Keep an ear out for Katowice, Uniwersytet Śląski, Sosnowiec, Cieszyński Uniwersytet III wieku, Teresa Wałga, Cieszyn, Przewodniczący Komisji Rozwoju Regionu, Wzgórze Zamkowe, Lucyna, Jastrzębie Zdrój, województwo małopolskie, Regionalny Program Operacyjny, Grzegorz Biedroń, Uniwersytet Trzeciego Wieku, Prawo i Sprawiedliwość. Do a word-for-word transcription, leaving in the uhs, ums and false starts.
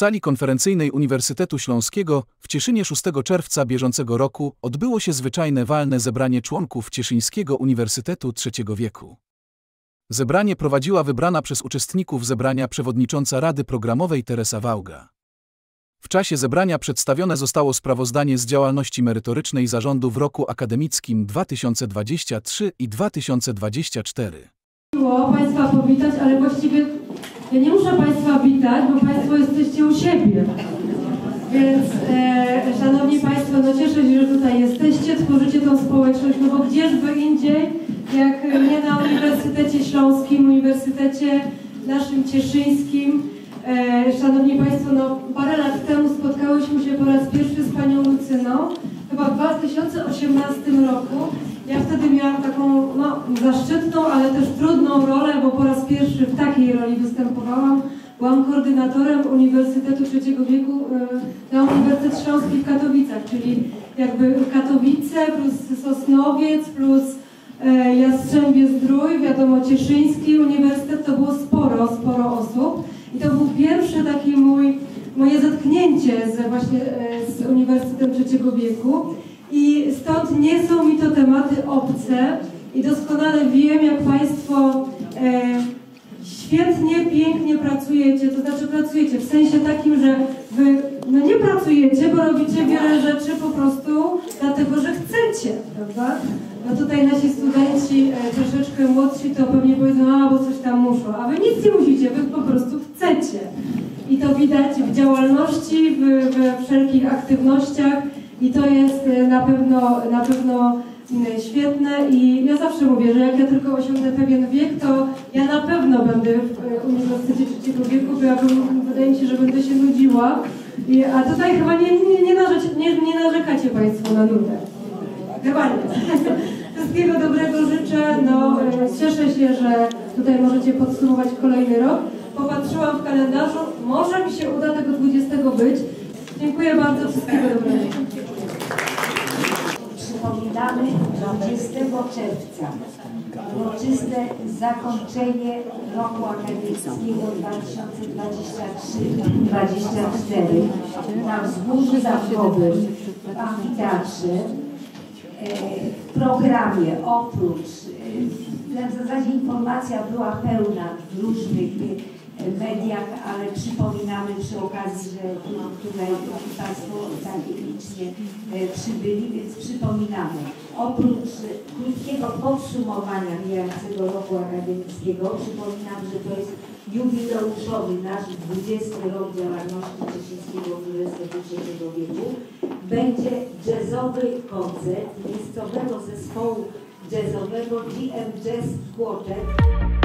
sali konferencyjnej Uniwersytetu Śląskiego w Cieszynie szóstego czerwca bieżącego roku odbyło się zwyczajne walne zebranie członków Cieszyńskiego Uniwersytetu trzeciego wieku. Zebranie prowadziła wybrana przez uczestników zebrania przewodnicząca Rady Programowej Teresa Wałga. W czasie zebrania przedstawione zostało sprawozdanie z działalności merytorycznej zarządu w roku akademickim dwa tysiące dwudziestym trzecim i dwa tysiące dwudziestym czwartym. Miło Państwa powitać, ale właściwie ja nie muszę Państwa witać, bo Państwo jesteście u siebie. Więc e, Szanowni Państwo, no cieszę się, że tutaj jesteście, tworzycie tą społeczność, no bo gdzieżby indziej, jak nie na Uniwersytecie Śląskim, Uniwersytecie naszym Cieszyńskim. E, szanowni Państwo, no parę lat temu spotkałyśmy się po raz pierwszy z Panią Lucyną, chyba w dwa tysiące osiemnastym roku. Ja wtedy miałam taką no, zaszczytną, ale też trudną rolę, bo po raz pierwszy w takiej roli występowałam. Byłam koordynatorem Uniwersytetu trzeciego wieku e, na Uniwersytet Śląski w Katowicach, czyli jakby Katowice plus Sosnowiec plus e, Jastrzębie Zdrój, wiadomo Cieszyński Uniwersytet, to było sporo, sporo osób. I to był pierwsze takie mój, moje zetknięcie z, właśnie, z Uniwersytetem trzeciego wieku i stąd nie są mi to tematy obce i doskonale wiem, jak Państwo e, świetnie, pięknie pracujecie, to znaczy pracujecie w sensie takim, że Wy no nie pracujecie, bo robicie wiele rzeczy po prostu dlatego, że chcecie, prawda? No tutaj nasi studenci e, troszeczkę młodsi to pewnie powiedzą, a bo coś tam muszą, a Wy nic nie musicie, Wy po prostu chcecie. I to widać w działalności, w, w wszelkich aktywnościach i to jest e, na pewno, na pewno e, świetne i ja zawsze mówię, że jak ja tylko osiągnę pewien wiek, to ja na pewno będę w e, Uniwersytecie trzeciego wieku, bo ja bym, wydaje mi się, że będę się nudziła, I, a tutaj chyba nie, nie, nie, narzec, nie, nie narzekacie Państwo na nudę. Chyba nie. Wszystkiego dobrego życzę, no cieszę się, że tutaj możecie podsumować kolejny rok. Popatrzyłam w kalendarzu, może mi się uda tego dwudziestego być. Dziękuję bardzo, wszystkiego dobrego. Przypominamy dwudziestego czerwca uroczyste zakończenie roku akademickiego dwa tysiące dwudziestego trzeciego dwa tysiące dwudziestego czwartego na Wzgórzu Zamkowym w amfiteatrze. W programie oprócz, w zasadzie informacja była pełna w różnych mediach, ale przypominamy przy okazji, że tutaj Państwo tak licznie przybyli, więc przypominamy. Oprócz krótkiego podsumowania mijającego roku akademickiego, przypominam, że to jest jubileuszowy nasz dwudziesty rok działalności Cieszyńskiego Uniwersytetu trzeciego wieku. Będzie jazzowy koncert miejscowego zespołu jazzowego G M Jazz Quartet.